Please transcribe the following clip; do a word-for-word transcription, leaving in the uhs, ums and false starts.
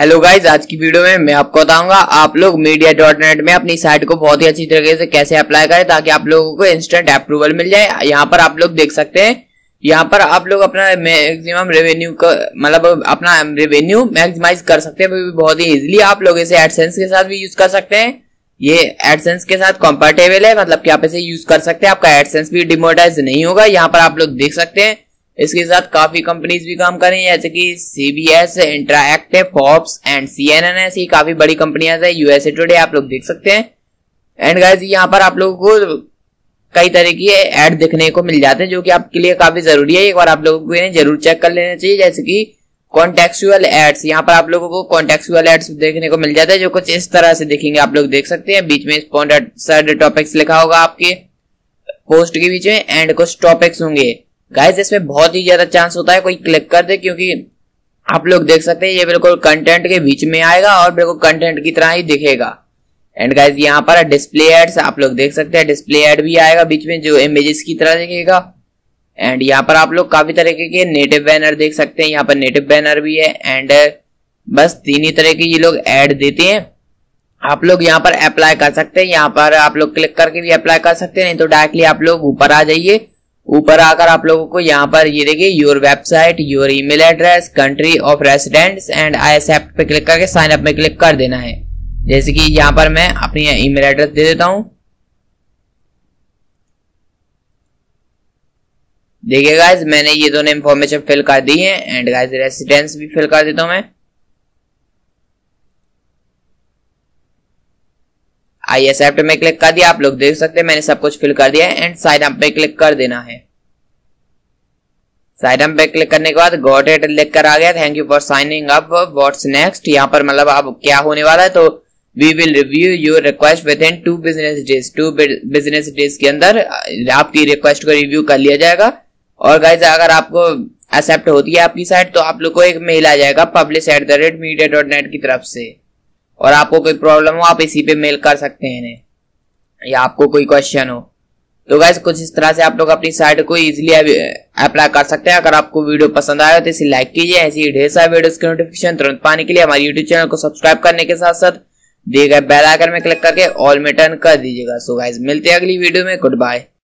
Hello guys, आज की video में मैं आपको बताऊंगा आप लोग मीडिया डॉट नेट में अपनी साइट को बहुत ही अच्छी तरीके से कैसे अप्लाई करें ताकि आप लोगों को इंस्टेंट अप्रूवल मिल जाए। यहाँ पर आप लोग देख सकते हैं, यहाँ पर आप लोग अपना मैक्सिमम रेवेन्यू का मतलब अपना रेवेन्यू मैक्सिमाइज कर सकते हैं बहुत ही इजीली। आप लोग इसे एडसेंस के साथ भी यूज कर सकते हैं, ये एडसेंस के साथ कॉम्पेटेबल है, मतलब कि आप इसे यूज कर सकते हैं, आपका एडसेंस भी डिमोनेटाइज नहीं होगा। यहाँ पर आप लोग देख सकते हैं इसके साथ काफी कंपनीज भी काम कर रही हैं, जैसे कि C B S, interact, Forbes and C N N ऐसी काफी बड़ी कंपनियां हैं, यू एस ए टुडे आप लोग देख सकते हैं। एंड गाइज यहाँ पर आप लोगों को कई तरह की ऐड दिखने को मिल जाते हैं जो कि आपके लिए काफी जरूरी है, एक बार आप लोगों को इन्हें जरूर चेक कर लेना चाहिए। जैसे कि कॉन्टेक्चुअल एड्स, यहाँ पर आप लोगों को कॉन्टेक्चुअल एड्स देखने को मिल जाता है जो कुछ इस तरह से दिखेंगे, आप लोग देख सकते हैं। बीच में स्पॉन्सर्ड टॉपिक्स लिखा होगा आपके पोस्ट के बीच में एंड कुछ टॉपिक्स होंगे। गाइज इसमें बहुत ही ज्यादा चांस होता है कोई क्लिक कर दे, क्योंकि आप लोग देख सकते हैं ये बिल्कुल कंटेंट के बीच में आएगा और बिल्कुल कंटेंट की तरह ही दिखेगा। एंड गाइज यहाँ पर डिस्प्ले एड्स आप लोग देख सकते हैं, डिस्प्ले एड भी आएगा बीच में जो इमेजेस की तरह दिखेगा। एंड यहाँ पर आप लोग काफी तरीके के नेटिव बैनर देख सकते हैं, यहाँ पर नेटिव बैनर भी है। एंड बस तीन ही तरह की ये लोग एड देते हैं, आप लोग यहाँ पर अप्लाई कर सकते हैं। यहाँ पर आप लोग क्लिक करके भी अप्लाई कर सकते हैं, नहीं तो डायरेक्टली आप लोग ऊपर आ जाइए। ऊपर आकर आप लोगों को यहाँ पर ये देखिए your website, your email address, country of residents and I accept पे क्लिक करके साइन अप में क्लिक कर देना है। जैसे कि यहाँ पर मैं अपनी ईमेल एड्रेस दे देता हूँ। देखिए गाइज मैंने ये दोनों इन्फॉर्मेशन फिल कर दी है। एंड गाइज रेसिडेंस भी फिल कर देता हूँ मैं, आई एक्सेप्ट में क्लिक कर दिया, आप लोग देख सकते हैं मैंने सब कुछ फिल कर दिया है। एंड साइन अप पे क्लिक कर देना है। साइन अप पे क्लिक करने के बाद गॉट इट लिख कर आ गया, thank you for signing up, what's next. यहाँ पर मतलब अब क्या होने वाला है, तो we will review your request within two business days. Two business days के अंदर आपकी रिक्वेस्ट को रिव्यू कर लिया जाएगा। और गाइज अगर आपको एक्सेप्ट होती है आपकी साइट तो आप लोग को एक मेल आ जाएगा publish at the rate media dot net की तरफ से, और आपको कोई प्रॉब्लम हो आप इसी पे मेल कर सकते हैं इन्हें, या आपको कोई क्वेश्चन हो। तो गाइज कुछ इस तरह से आप लोग अपनी साइट को इजीली अप्लाई कर सकते हैं। अगर आपको वीडियो पसंद आया तो इसे लाइक कीजिए, ऐसी ही ढेर सारे वीडियोस की नोटिफिकेशन तुरंत पाने के लिए हमारे यूट्यूब चैनल को सब्सक्राइब करने के साथ साथ दिए गए बेल आइकन में क्लिक करके ऑल में टर्न कर दीजिएगा। सो गाइज मिलते हैं अगली वीडियो में, गुड बाय।